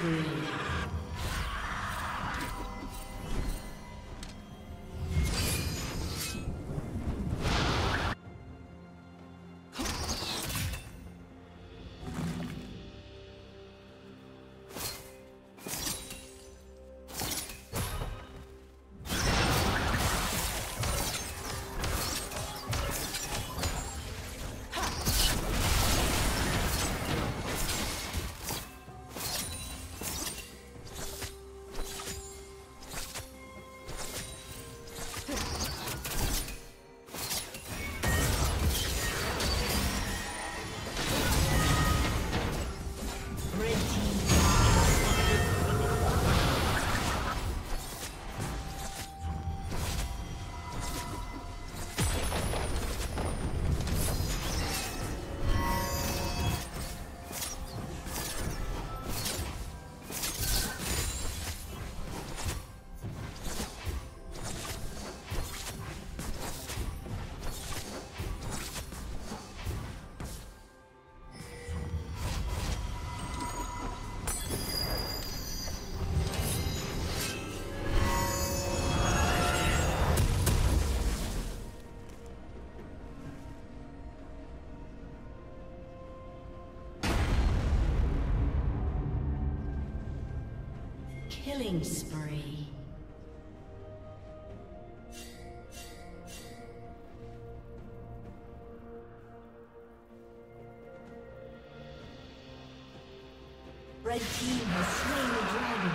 Killing spree. Red team has slain the dragon.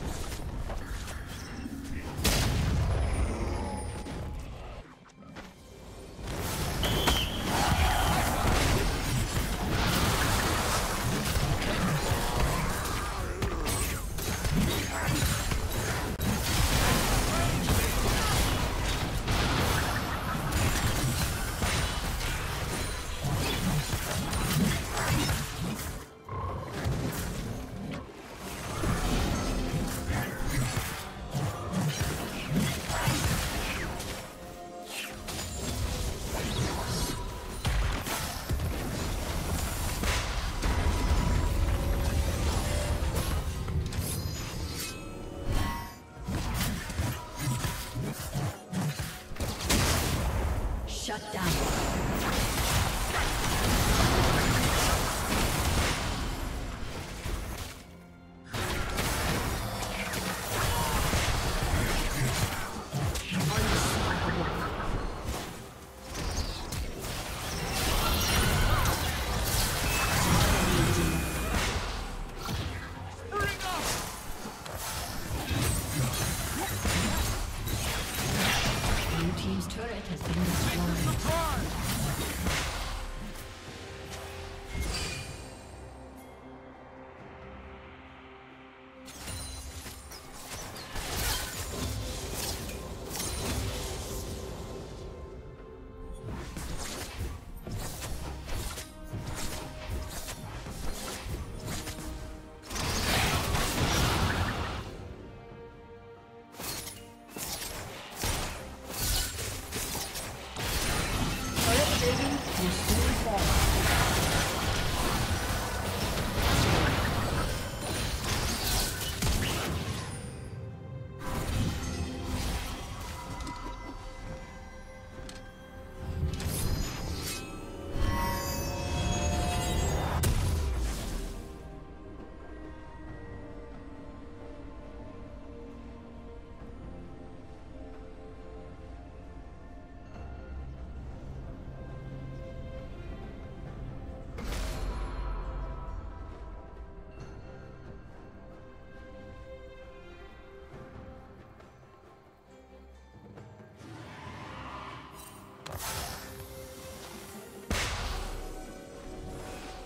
Shut down.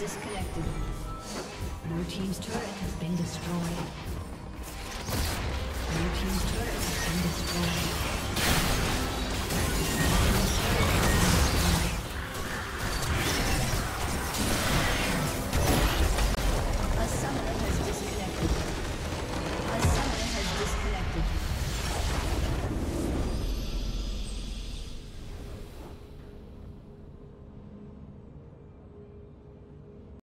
Disconnected. Blue team's turret has been destroyed. Blue team's turret has been destroyed.